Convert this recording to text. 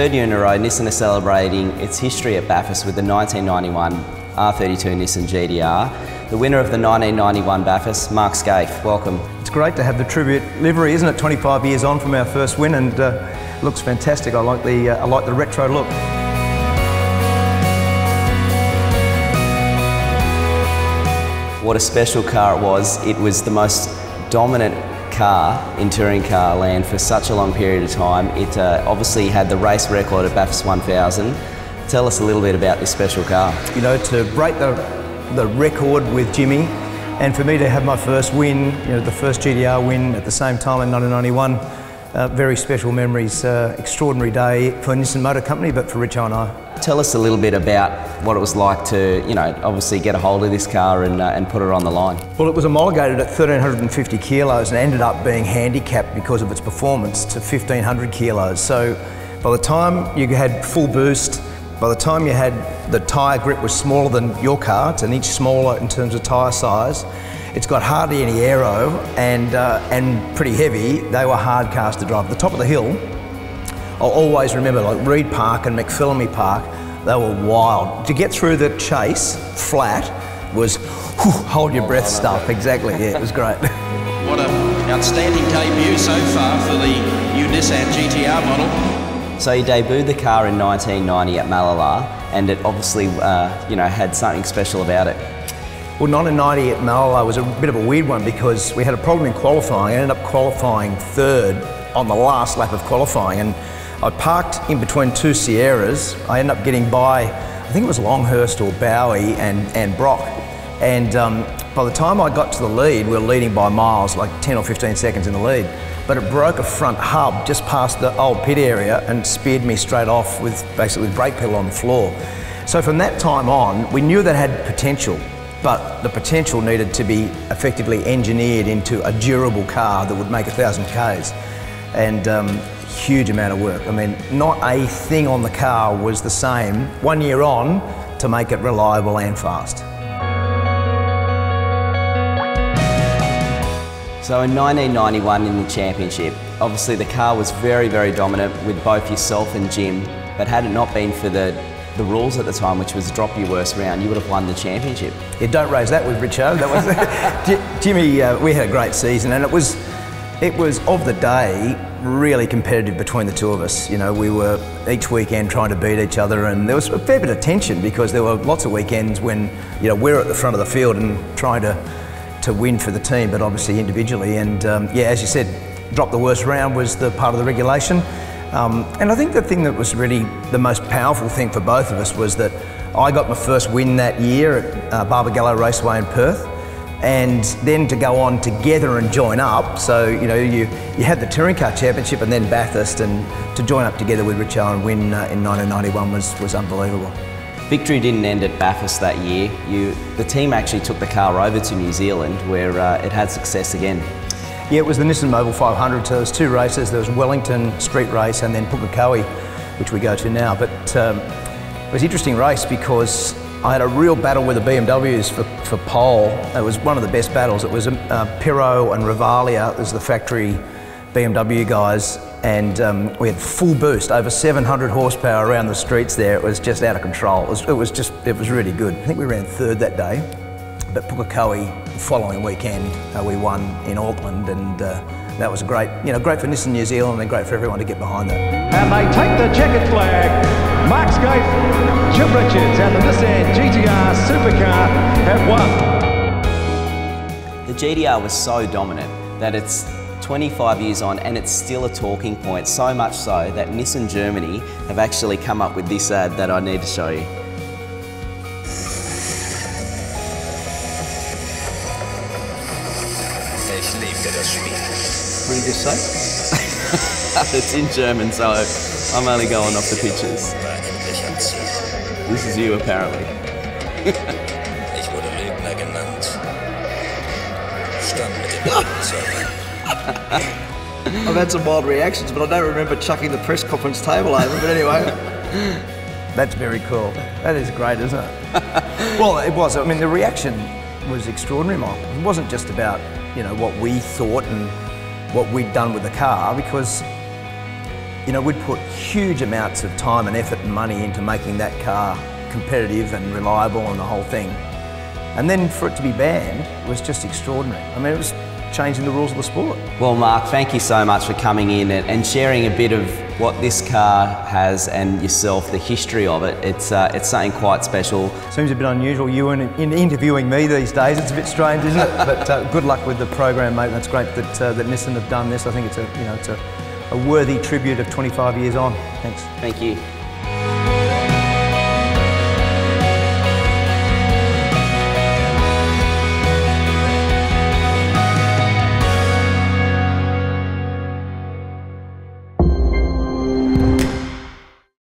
third year in a row, Nissan is celebrating its history at Bathurst with the 1991 R32 Nissan GT-R. The winner of the 1991 Bathurst, Mark Skaife, welcome. It's great to have the tribute livery, isn't it? 25 years on from our first win, and looks fantastic. I like the retro look. What a special car it was. It was the most dominant car in touring car land for such a long period of time. It obviously had the race record at Bathurst 1000. Tell us a little bit about this special car. You know, to break the record with Jimmy, and for me to have my first win, you know, the first GT-R win at the same time in 1991, very special memories, extraordinary day for Nissan Motor Company, but for Richard and I. Tell us a little bit about what it was like to, you know, obviously get a hold of this car and put it on the line. Well, it was homologated at 1,350 kilos and ended up being handicapped because of its performance to 1,500 kilos. So by the time you had full boost, by the time you had the tyre grip was smaller than your car, it's an inch smaller in terms of tyre size. It's got hardly any aero and pretty heavy. They were hard cars to drive. The top of the hill, I'll always remember, like Reid Park and McPhillamy Park, they were wild. To get through the chase flat was hold your breath stuff. Exactly, yeah, it was great. What an outstanding debut so far for the new Nissan GT-R model. So you debuted the car in 1990 at Mallala, and it obviously you know, had something special about it. Well, 1990 at Mallala was a bit of a weird one because we had a problem in qualifying. I ended up qualifying third on the last lap of qualifying, and I parked in between two Sierras. I ended up getting by, I think it was Longhurst or Bowie and Brock, and by the time I got to the lead, we were leading by miles, like 10 or 15 seconds in the lead, but it broke a front hub just past the old pit area and speared me straight off with basically brake pedal on the floor. So from that time on, we knew that had potential, but the potential needed to be effectively engineered into a durable car that would make 1,000 Ks. And huge amount of work. I mean, not a thing on the car was the same 1 year on to make it reliable and fast. So in 1991 in the championship, obviously the car was very, very dominant with both yourself and Jim, but had it not been for the rules at the time, which was drop your worst round, you would have won the championship. Yeah, don't raise that with Richard. That was Jimmy, we had a great season, and it was of the day really competitive between the two of us. You know, we were each weekend trying to beat each other, and there was a fair bit of tension because there were lots of weekends when, you know, we're at the front of the field and trying to win for the team, but obviously individually. And yeah, as you said, drop the worst round was the part of the regulation. And I think the thing that was really the most powerful thing for both of us was that I got my first win that year at Barbagallo Raceway in Perth, and then to go on together and join up. So, you know, you had the Touring Car Championship and then Bathurst, and to join up together with Richard and win in 1991 was unbelievable. Victory didn't end at Bathurst that year. The team actually took the car over to New Zealand where it had success again. Yeah, it was the Nissan Mobil 500, so there was two races. There was Wellington Street Race and then Pukekohe, which we go to now. But it was an interesting race because I had a real battle with the BMWs for pole. It was one of the best battles. It was Pirro and Rivalia, it was the factory BMW guys, and we had full boost, over 700 horsepower around the streets there. It was just out of control. It was really good. I think we ran third that day, but Pukekohe, the following weekend, we won in Auckland, and that was great. You know, great for Nissan New Zealand and great for everyone to get behind that. And they take the checkered flag. Mark Skaife, Jim Richards and the Nissan GT-R Supercar have won. The GT-R was so dominant that it's 25 years on and it's still a talking point, so much so that Nissan Germany have actually come up with this ad that I need to show you. What did you just say? It's in German, so I'm only going off the pictures. This is you, apparently. I've had some wild reactions, but I don't remember chucking the press conference table over, but anyway. That's very cool. That is great, isn't it? Well, it was. I mean, the reaction was extraordinary, Mark. It wasn't just about, you know, what we thought and what we'd done with the car, because, you know, we'd put huge amounts of time and effort and money into making that car competitive and reliable and the whole thing. And then for it to be banned was just extraordinary. I mean, it was changing the rules of the sport. Well, Mark, thank you so much for coming in and sharing a bit of what this car has and yourself, the history of it. It's something quite special. Seems a bit unusual, you in interviewing me these days. It's a bit strange, isn't it? But good luck with the program, mate. That's great that, that Nissan have done this. I think it's a worthy tribute of 25 years on. Thanks. Thank you.